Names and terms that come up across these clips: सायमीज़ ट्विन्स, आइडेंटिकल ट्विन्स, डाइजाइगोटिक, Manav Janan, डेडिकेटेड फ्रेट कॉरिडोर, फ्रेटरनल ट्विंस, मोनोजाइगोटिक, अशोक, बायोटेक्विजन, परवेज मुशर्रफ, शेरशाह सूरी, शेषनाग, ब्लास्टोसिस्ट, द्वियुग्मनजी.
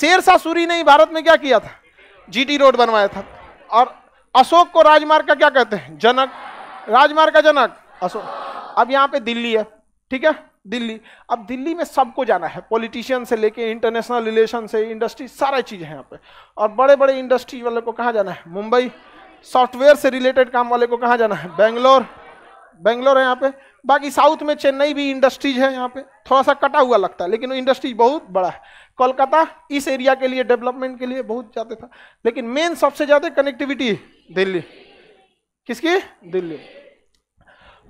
शेरशाह सूरी ने भारत में क्या किया था, जीटी रोड बनवाया था। और अशोक को राजमार्ग का क्या कहते हैं, जनक, राजमार्ग का जनक अशोक। अब यहाँ पे दिल्ली है, ठीक है, दिल्ली। अब दिल्ली में सबको जाना है, पॉलिटिशियन से लेके इंटरनेशनल रिलेशन से इंडस्ट्री, सारा चीज़ है यहाँ पे। और बड़े बड़े इंडस्ट्री वाले को कहाँ जाना है, मुंबई। सॉफ्टवेयर से रिलेटेड काम वाले को कहाँ जाना है, बेंगलोर, बेंगलोर है यहाँ पे। बाकी साउथ में चेन्नई भी इंडस्ट्रीज है, यहाँ पे थोड़ा सा कटा हुआ लगता है लेकिन वो इंडस्ट्रीज बहुत बड़ा है। कोलकाता इस एरिया के लिए डेवलपमेंट के लिए बहुत ज़्यादा था, लेकिन मेन सबसे ज़्यादा कनेक्टिविटी दिल्ली, किसकी, दिल्ली।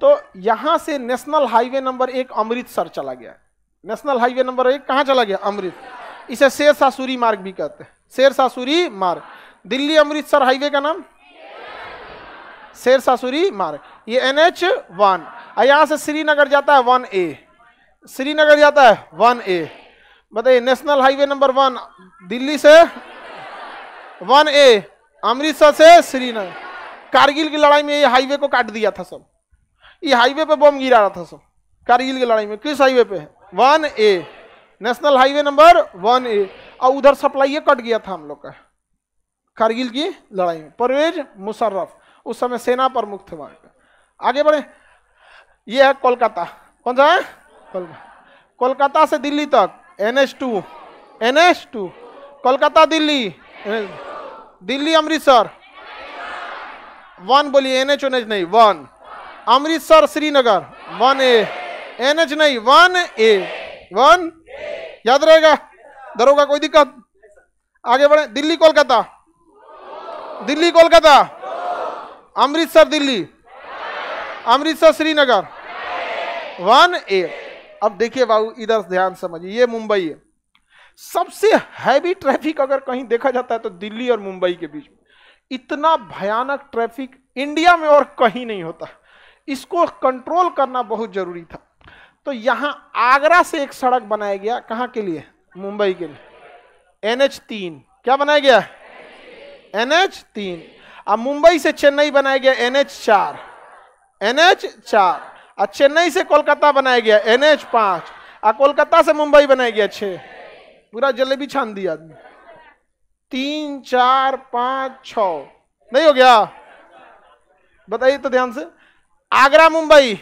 तो यहाँ से नेशनल हाईवे नंबर 1 अमृतसर चला गया। नेशनल हाईवे नंबर 1 कहाँ चला गया, अमृतसर। इसे शेरशाह सूरी मार्ग भी कहते हैं, शेरशाह सूरी मार्ग। दिल्ली अमृतसर हाईवे का नाम शेरशाह सूरी मार्ग। ये NH-1, यहाँ से श्रीनगर जाता है 1A, श्रीनगर जाता है 1A। बताइए, नेशनल हाईवे नंबर 1 दिल्ली से 1A, अमृतसर से श्रीनगर। कारगिल की लड़ाई में ये हाईवे को काट दिया था सब, ये हाईवे पे बम गिरा रहा था सब, कारगिल की लड़ाई में। किस हाईवे पे है, 1A, national highway number 1A। और उधर सप्लाई कट गया था हम लोग का कारगिल की लड़ाई में। परवेज मुशर्रफ उस समय सेना प्रमुख थे वहां पर। आगे बढ़े, ये है कोलकाता, कौन सा है, कोलकाता से दिल्ली तक NH-2, कोलकाता दिल्ली, दिल्ली अमृतसर 1, बोलिए NH नहीं 1, अमृतसर श्रीनगर 1A, NH नहीं 1A, 1 याद रहेगा, दरोगा कोई दिक्कत। आगे बढ़े, दिल्ली कोलकाता, दिल्ली कोलकाता, अमृतसर दिल्ली, अमृतसर श्रीनगर 1A। अब देखिए बाबू, इधर ध्यान समझिए, ये मुंबई है। सबसे हैवी ट्रैफिक अगर कहीं देखा जाता है तो दिल्ली और मुंबई के बीच में। इतना भयानक ट्रैफिक इंडिया में और कहीं नहीं होता, इसको कंट्रोल करना बहुत जरूरी था। तो यहाँ आगरा से एक सड़क बनाया गया, कहाँ के लिए, मुंबई के लिए, NH-3। क्या बनाया गया, NH-3। अब मुंबई से चेन्नई बनाया गया NH-4, NH-4। और चेन्नई से कोलकाता बनाया गया NH-5। और कोलकाता से मुंबई बनाया गया 6। पूरा जलेबी छान दिया आदमी, 3, 4, 5, 6 नहीं हो गया। बताइए तो ध्यान से, आगरा मुंबई,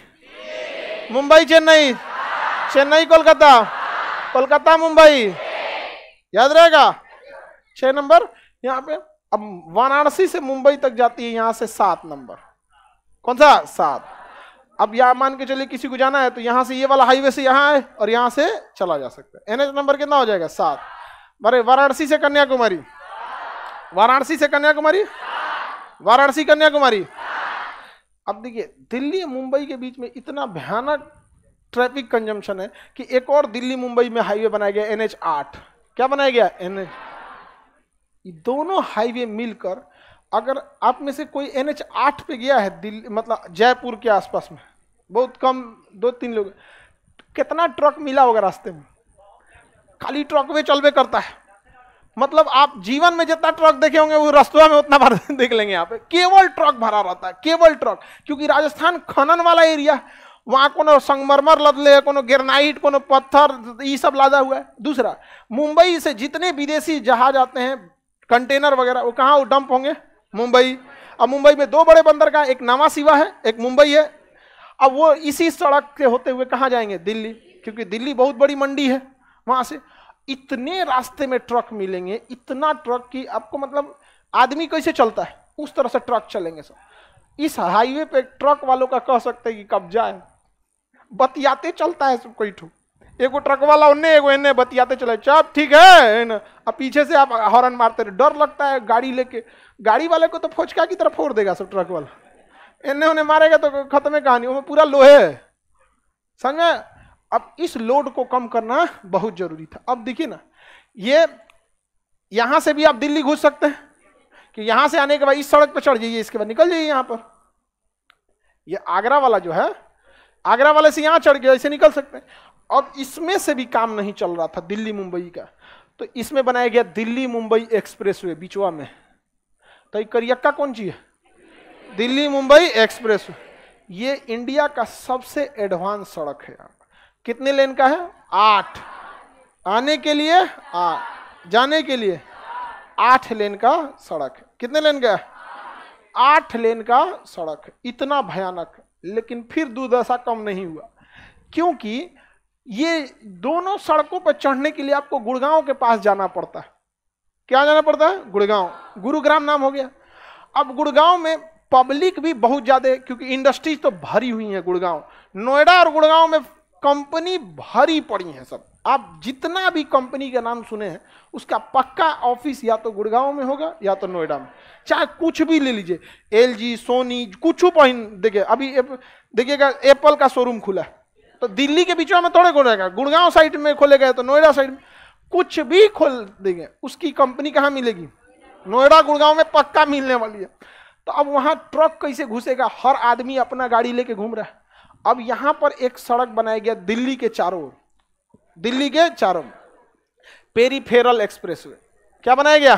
मुंबई चेन्नई, चेन्नई कोलकाता, कोलकाता मुंबई, याद रहेगा 6 नंबर यहाँ पे। अब वाराणसी से मुंबई तक जाती है यहाँ से 7 नंबर, कौन सा, 7। अब यहाँ मान के चलिए किसी को जाना है तो यहाँ से ये वाला हाईवे से यहाँ है और यहाँ से चला जा सकता है। NH नंबर कितना हो जाएगा, 7। अरे वाराणसी से कन्याकुमारी, वाराणसी से कन्याकुमारी, वाराणसी कन्याकुमारी। अब देखिए, दिल्ली मुंबई के बीच में इतना भयानक ट्रैफिक कंजम्पशन है कि एक और दिल्ली मुंबई में हाईवे बनाया गया NH-8। क्या बनाया गया, दोनों हाईवे मिलकर, अगर आप में से कोई NH-8 पे गया है दिल्ली, मतलब जयपुर के आसपास में, बहुत कम 2-3 लोग, कितना ट्रक मिला होगा रास्ते में, खाली ट्रक वे चलवे करता है। मतलब आप जीवन में जितना ट्रक देखे होंगे वो रास्तों में उतना भर देख लेंगे। यहाँ पे केवल ट्रक भरा रहता है, केवल ट्रक, क्योंकि राजस्थान खनन वाला एरिया, वहाँ कोनो संगमरमर लदले, कोनो ग्रेनाइट, कोनो पत्थर, ये सब लादा हुआ है। दूसरा, मुंबई से जितने विदेशी जहाज आते हैं, कंटेनर वगैरह, वो कहाँ डंप होंगे, मुंबई। अब मुंबई में 2 बड़े बंदरगाह, एक नावा सिवा है, एक मुंबई है। अब वो इसी सड़क के होते हुए कहाँ जाएंगे, दिल्ली, क्योंकि दिल्ली बहुत बड़ी मंडी है। वहाँ से इतने रास्ते में ट्रक मिलेंगे, इतना ट्रक कि आपको, मतलब आदमी कैसे चलता है उस तरह से ट्रक चलेंगे सब। इस हाईवे पे ट्रक वालों का कह सकते हैं कि कब्जा है, बतियाते चलता है सब कोई ठू, एगो ट्रक वाला उन्ने, एगो इन्ने, बतियाते चले, चल ठीक है ना। अब पीछे से आप हॉर्न मारते रहे, डर लगता है गाड़ी लेके, गाड़ी वाले को तो फोचका की तरफ फोड़ देगा सब ट्रक वाला, इन्ने उन्हें मारेगा तो खत्म है कहानी, वो पूरा लोहे है समझे। अब इस लोड को कम करना बहुत जरूरी था। अब देखिए ना, ये यहाँ से भी आप दिल्ली घुस सकते हैं कि यहाँ से आने के बाद इस सड़क पर चढ़ जाइए, इसके बाद निकल जाइए यहाँ पर। ये आगरा वाला जो है, आगरा वाले से यहाँ चढ़ गया, ऐसे निकल सकते हैं। और इसमें से भी काम नहीं चल रहा था दिल्ली मुंबई का, तो इसमें बनाया गया दिल्ली मुंबई एक्सप्रेसवे, बिचवा में। तो ये करियक्का कौन सी है, दिल्ली मुंबई एक्सप्रेसवे। ये इंडिया का सबसे एडवांस सड़क है। कितने लेन का है, 8, आने के लिए 8, जाने के लिए 8 लेन का सड़क। कितने लेन का? 8 लेन का सड़क। इतना भयानक, लेकिन फिर दुर्दशा कम नहीं हुआ, क्योंकि ये दोनों सड़कों पर चढ़ने के लिए आपको गुड़गांव के पास जाना पड़ता है। क्या जाना पड़ता है? गुड़गांव। गुरुग्राम नाम हो गया। अब गुड़गांव में पब्लिक भी बहुत ज़्यादा है, क्योंकि इंडस्ट्रीज तो भरी हुई हैं गुड़गांव, नोएडा और गुड़गांव में कंपनी भरी पड़ी हैं सब। आप जितना भी कंपनी का नाम सुने हैं उसका पक्का ऑफिस या तो गुड़गांव में होगा या तो नोएडा में। चाहे कुछ भी ले लीजिए, LG, सोनी, कुछ पहन देखिए, अभी देखिएगा एप्पल का शोरूम खुला है तो दिल्ली के बीचों में थोड़े खोलेगा, गुड़गांव साइड में खोलेगा तो नोएडा साइड में। कुछ भी खोल देंगे, उसकी कंपनी कहाँ मिलेगी? नोएडा गुड़गांव में पक्का मिलने वाली है। तो अब वहाँ ट्रक कैसे घुसेगा? हर आदमी अपना गाड़ी लेके घूम रहा है। अब यहाँ पर एक सड़क बनाया गया दिल्ली के चारों ओर, दिल्ली के चारों ओर पेरीफेरल एक्सप्रेसवे। क्या बनाया गया?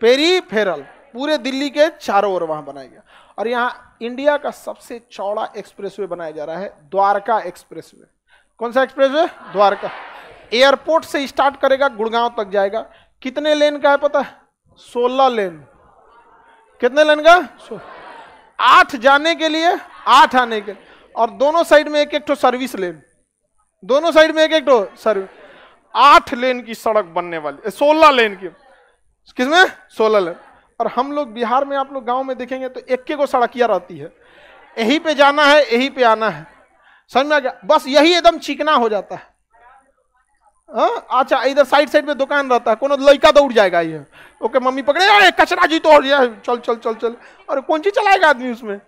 पेरीफेरल, पूरे दिल्ली के चारों ओर वहाँ बनाया गया। और यहाँ इंडिया का सबसे चौड़ा एक्सप्रेसवे बनाया जा रहा है, द्वारका एक्सप्रेसवे। कौन सा एक्सप्रेसवे? द्वारका। एयरपोर्ट से स्टार्ट करेगा, गुड़गांव तक जाएगा। कितने लेन का है पता है? 16 लेन। कितने लेन का? 8 जाने के लिए, 8 आने के, और दोनों साइड में एक एक तो सर्विस लेन, दोनों साइड में एक एक तो सर्विस। 8 लेन की सड़क बनने वाली, 16 लेन की, किसमें? 16 लेन। और हम लोग बिहार में, आप लोग गाँव में देखेंगे तो एक को सड़किया रहती है, यहीं पे जाना है, यहीं पे आना है, समझ में आ गया? बस यही एकदम चिकना हो जाता है। हाँ, अच्छा, इधर साइड साइड में दुकान रहता है, कोनो लड़का दौड़ जाएगा, ये ओके मम्मी पकड़े, अरे कचरा जी तो चल चल चल चल, और कौन चीज चलाएगा आदमी उसमें।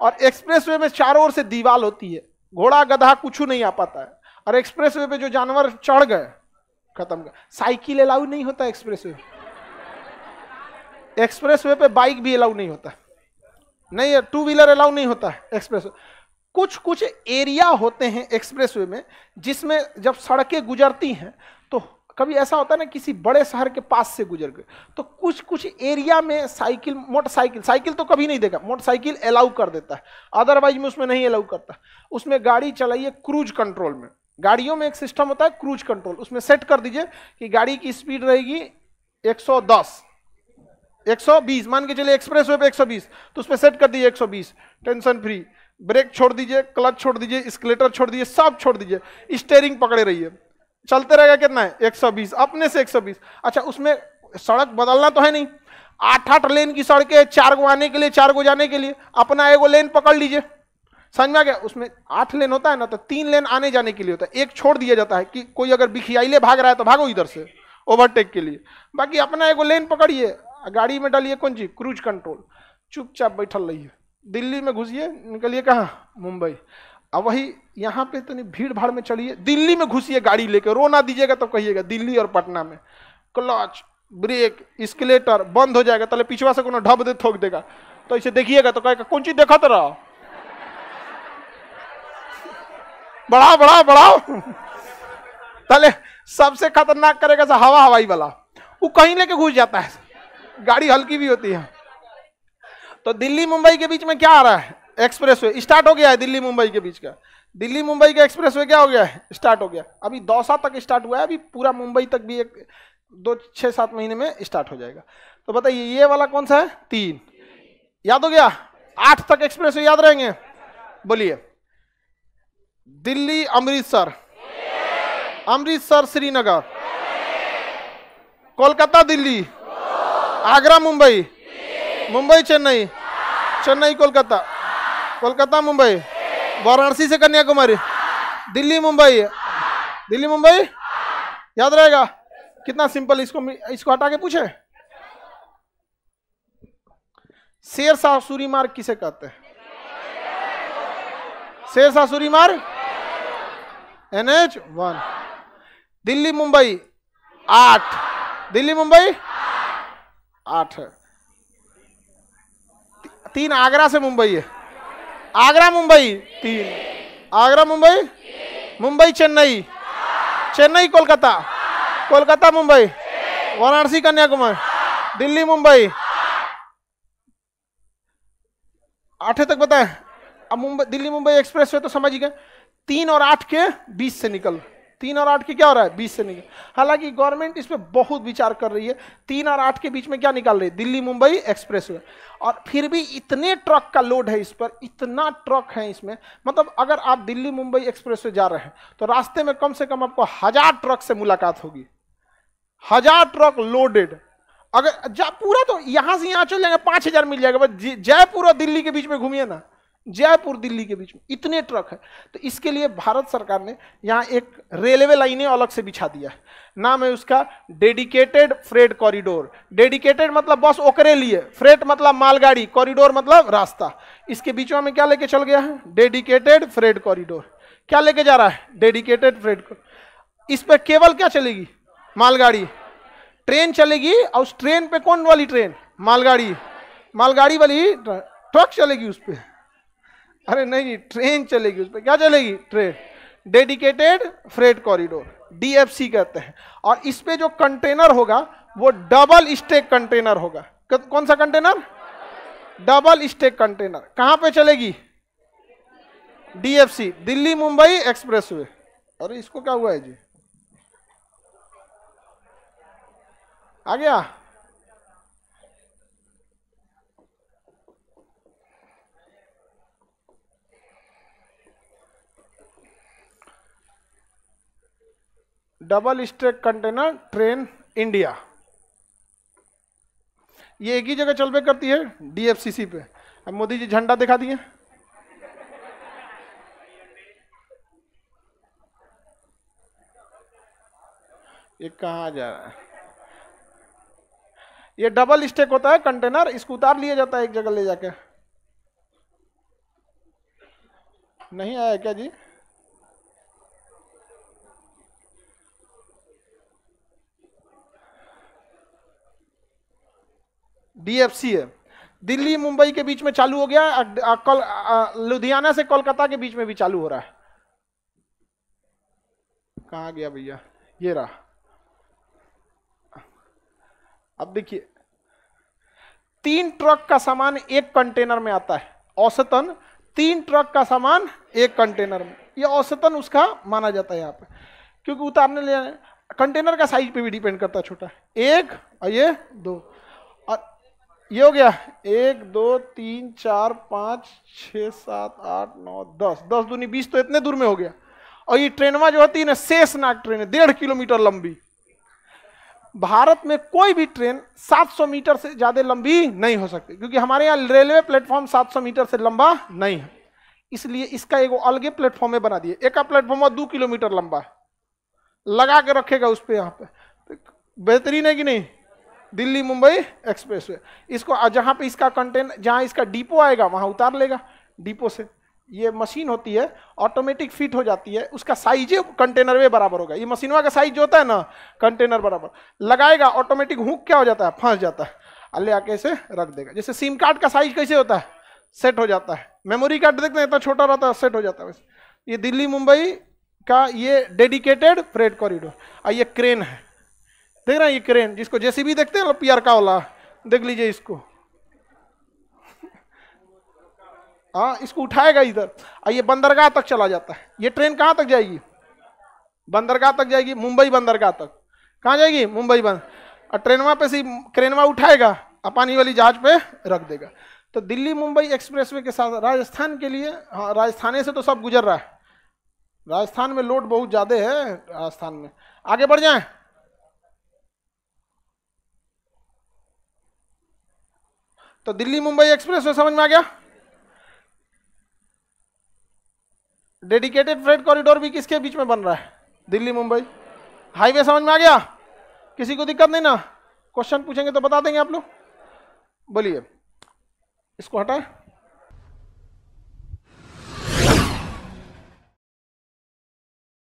और एक्सप्रेसवे में चारों ओर से दीवार होती है, घोड़ा गधा कुछ नहीं आ पाता है। और एक्सप्रेसवे पे जो जानवर चढ़ गए, खत्म गए। साइकिल अलाउ नहीं होता एक्सप्रेसवे, एक्सप्रेसवे पे बाइक भी अलाउ नहीं होता, नहीं है, 2 व्हीलर अलाउ नहीं होता है एक्सप्रेसवे। कुछ कुछ एरिया होते हैं एक्सप्रेसवे में जिसमें जब सड़कें गुजरती हैं, तो कभी ऐसा होता है ना किसी बड़े शहर के पास से गुजर गए, तो कुछ कुछ एरिया में साइकिल, मोटरसाइकिल, साइकिल तो कभी नहीं देखा, मोटरसाइकिल अलाउ कर देता है, अदरवाइज में उसमें नहीं अलाउ करता। उसमें गाड़ी चलाइए क्रूज कंट्रोल में, गाड़ियों में एक सिस्टम होता है क्रूज कंट्रोल, उसमें सेट कर दीजिए कि गाड़ी की स्पीड रहेगी 110, 120 मान के चलिए, एक्सप्रेसवे पे 120, तो उसमें सेट कर दीजिए 120, टेंशन फ्री, ब्रेक छोड़ दीजिए, क्लच छोड़ दीजिए, एस्केलेटर छोड़ दीजिए, सब छोड़ दीजिए, स्टीयरिंग पकड़े रहिए, चलते रहेगा। कितना है? 120, अपने से 120। अच्छा, उसमें सड़क बदलना तो है नहीं, 8-8 लेन की सड़कें, 4 गो आने के लिए, 4 गो जाने के लिए, अपना 1 गो लेन पकड़ लीजिए, समझ में आ गया? उसमें 8 लेन होता है ना, तो 3 लेन आने जाने के लिए होता है, 1 छोड़ दिया जाता है कि कोई अगर बिखियाइले भाग रहा है तो भागो इधर से ओवरटेक के लिए, बाकी अपना 1 गो लेन पकड़िए, गाड़ी में डालिए कौन जी? क्रूज कंट्रोल, चुपचाप बैठल रहिए। दिल्ली में घुसिए, निकलिए कहाँ? मुंबई। अब वही यहाँ पे तो नहीं, भीड़ भाड़ में चलिए, दिल्ली में घुसिए गाड़ी लेके, रोना दीजिएगा तो कहिएगा दिल्ली और पटना में क्लच ब्रेक एस्केलेटर बंद हो जाएगा, तले पिछवा से कोनो ढब दे ठोक देगा, तो इसे देखिएगा तो कहेगा कौन चीज देखते रहो, बढ़ाओ बढ़ाओ बढ़ाओ, तले सबसे खतरनाक करेगा सा हवा हवाई वाला, वो कहीं लेके घुस जाता है, गाड़ी हल्की भी होती है। तो दिल्ली मुंबई के बीच में क्या आ रहा है? एक्सप्रेसवे स्टार्ट हो गया है। दिल्ली मुंबई के बीच का, दिल्ली मुंबई का एक्सप्रेसवे क्या हो गया है? स्टार्ट हो गया। अभी दौसा तक स्टार्ट हुआ है, अभी पूरा मुंबई तक भी 1-2-6-7 महीने में स्टार्ट हो जाएगा। तो बताइए ये वाला कौन सा है? 3 याद हो गया, 8 तक एक्सप्रेसवे याद रहेंगे? बोलिए, दिल्ली अमृतसर, अमृतसर श्रीनगर, कोलकाता दिल्ली, आगरा मुंबई, मुंबई चेन्नई, चेन्नई कोलकाता, कोलकाता मुंबई, वाराणसी से कन्याकुमारी, दिल्ली मुंबई, दिल्ली मुंबई, याद रहेगा? कितना सिंपल। इसको हटा के पूछे, शेरशाह सूरी मार्ग किसे कहते हैं? शेरशाह सूरी मार्ग NH-1। दिल्ली मुंबई 8, दिल्ली मुंबई 8 है, 3 आगरा से मुंबई है, आगरा मुंबई 3, आगरा मुंबई, मुंबई चेन्नई, चेन्नई कोलकाता, कोलकाता मुंबई, वाराणसी कन्याकुमारी, दिल्ली मुंबई 8 तक बताए। अब मुंबई, दिल्ली मुंबई एक्सप्रेसवे तो समझ ही गए, 3 और 8 के बीच से निकल, तीन और आठ के क्या हो रहा है 20 से निकल। हालांकि गवर्नमेंट इस पर बहुत विचार कर रही है, 3 और 8 के बीच में क्या निकाल रही है दिल्ली मुंबई एक्सप्रेसवे, और फिर भी इतने ट्रक का लोड है इस पर, इतना ट्रक है इसमें, मतलब अगर आप दिल्ली मुंबई एक्सप्रेसवे जा रहे हैं तो रास्ते में कम से कम आपको 1000 ट्रक से मुलाकात होगी, 1000 ट्रक लोडेड। अगर पूरा तो यहाँ से यहाँ चल जाएगा 5000 मिल जाएगा, बस जयपुर और दिल्ली के बीच में घूमिए ना, जयपुर दिल्ली के बीच में इतने ट्रक है। तो इसके लिए भारत सरकार ने यहाँ एक रेलवे लाइनें अलग से बिछा दिया है, नाम है उसका डेडिकेटेड फ्रेट कॉरिडोर। डेडिकेटेड मतलब बस ओकरे लिए, फ्रेट मतलब मालगाड़ी, कॉरिडोर मतलब रास्ता। इसके बीच में क्या लेके चल गया है डेडिकेटेड फ्रेट कॉरिडोर, क्या लेके जा रहा है डेडिकेटेड फ्रेट। इस पर केवल क्या चलेगी मालगाड़ी, ट्रेन चलेगी, और उस ट्रेन पे कौन वाली ट्रेन मालगाड़ी, मालगाड़ी वाली ट्रक चलेगी उस पर, अरे नहीं ट्रेन चलेगी उस पर, क्या चलेगी train. डेडिकेटेड फ्रेट कॉरिडोर DFC कहते हैं। और इस पे जो कंटेनर होगा वो डबल स्टेक कंटेनर होगा। कौन सा कंटेनर? Double stack container. कहाँ पे चलेगी? DFC Delhi Mumbai expressway. अरे इसको क्या हुआ है जी, आ गया? Double stack container train India, ये एक ही जगह चलबे करती है DFCC पे। अब मोदी जी झंडा दिखा दिए, ये कहाँ जा रहा है? ये डबल स्टेक होता है कंटेनर, इसको उतार लिया जाता है एक जगह ले जाके। नहीं आया क्या जी? DFC है, दिल्ली मुंबई के बीच में चालू हो गया, लुधियाना से कोलकाता के बीच में भी चालू हो रहा है। कहाँ गया भैया? ये रहा। अब देखिए 3 ट्रक का सामान एक कंटेनर में आता है औसतन, 3 ट्रक का सामान एक कंटेनर में, ये औसतन उसका माना जाता है यहाँ पे, क्योंकि उतारने ले कंटेनर का साइज पे भी डिपेंड करता है, छोटा एक और ये 2, और ये हो गया 1 2 3 4 5 6 7 8 9 10 10 दूनी 20, तो इतने दूर में हो गया। और ये ट्रेनवा जो होती है ना शेषनाग ट्रेन है, 1.5 किलोमीटर लंबी। भारत में कोई भी ट्रेन 700 मीटर से ज़्यादा लंबी नहीं हो सकती, क्योंकि हमारे यहाँ रेलवे प्लेटफॉर्म 700 मीटर से लंबा नहीं है, इसलिए इसका एक अलग प्लेटफॉर्म में बना दिए। एक प्लेटफॉर्म 2 किलोमीटर लंबा लगा के रखेगा उस पर। यहाँ पे बेहतरीन है कि नहीं? दिल्ली मुंबई एक्सप्रेसवे। इसको जहाँ पे इसका कंटेनर, जहाँ इसका डिपो आएगा वहाँ उतार लेगा। डिपो से ये मशीन होती है ऑटोमेटिक फिट हो जाती है, उसका साइज कंटेनर में बराबर होगा। ये मशीनवा का साइज जो होता है ना कंटेनर बराबर लगाएगा, ऑटोमेटिक हुक क्या हो जाता है, फंस जाता है, अल्ले आके से रख देगा। जैसे सिम कार्ड का साइज कैसे होता है, सेट हो जाता है। मेमोरी कार्ड देखते हैं इतना छोटा रहता है, सेट हो जाता है। ये दिल्ली मुंबई का ये डेडिकेटेड फ्रेट कॉरिडोर। और ये क्रेन है, देख रहे हैं ये क्रेन जिसको JCB देखते हैं, PR का वाला देख लीजिए इसको। हाँ, इसको उठाएगा इधर और ये बंदरगाह तक चला जाता है। ये ट्रेन कहाँ तक जाएगी? बंदरगाह तक जाएगी, मुंबई बंदरगाह तक। कहाँ जाएगी? मुंबई बंदर। और ट्रेनवा पे से क्रेनवा उठाएगा और पानी वाली जहाज पे रख देगा। तो दिल्ली मुंबई एक्सप्रेसवे के साथ राजस्थान के लिए, हाँ राजस्थान से तो सब गुजर रहा है, राजस्थान में लोड बहुत ज़्यादा है। राजस्थान में आगे बढ़ जाए, तो दिल्ली मुंबई एक्सप्रेसवे समझ में आ गया। डेडिकेटेड फ्रेट कॉरिडोर भी किसके बीच में बन रहा है? दिल्ली मुंबई हाईवे। समझ में आ गया? किसी को दिक्कत नहीं ना? क्वेश्चन पूछेंगे तो बता देंगे आप लोग। बोलिए, इसको हटाएं।